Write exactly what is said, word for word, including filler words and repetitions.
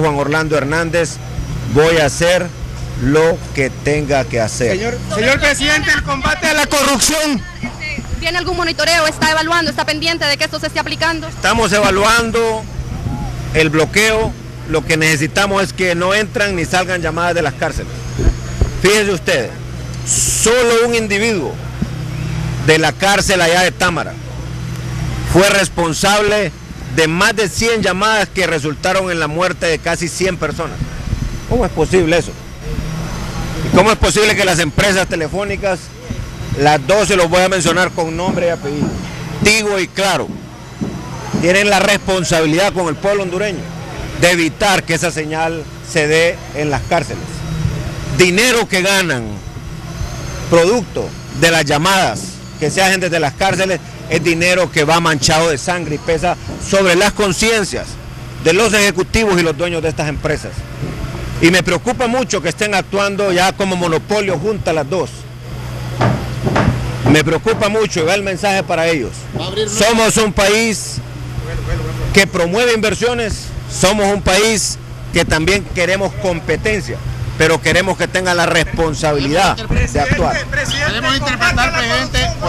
Juan Orlando Hernández, voy a hacer lo que tenga que hacer. Señor, señor presidente, el combate a la corrupción. ¿Tiene algún monitoreo? ¿Está evaluando? ¿Está pendiente de que esto se esté aplicando? Estamos evaluando el bloqueo. Lo que necesitamos es que no entran ni salgan llamadas de las cárceles. Fíjense ustedes, solo un individuo de la cárcel allá de Támara fue responsable de más de cien llamadas que resultaron en la muerte de casi cien personas. ¿Cómo es posible eso? ¿Y cómo es posible que las empresas telefónicas, las dos se los voy a mencionar con nombre y apellido, Tigo y Claro, tienen la responsabilidad con el pueblo hondureño de evitar que esa señal se dé en las cárceles? Dinero que ganan, producto de las llamadas que se hacen desde las cárceles, es dinero que va manchado de sangre y pesa sobre las conciencias de los ejecutivos y los dueños de estas empresas. Y me preocupa mucho que estén actuando ya como monopolio juntas las dos. Me preocupa mucho y va el mensaje para ellos. Somos un país que promueve inversiones, somos un país que también queremos competencia, pero queremos que tengan la responsabilidad de actuar. Queremos interpretar, presidente.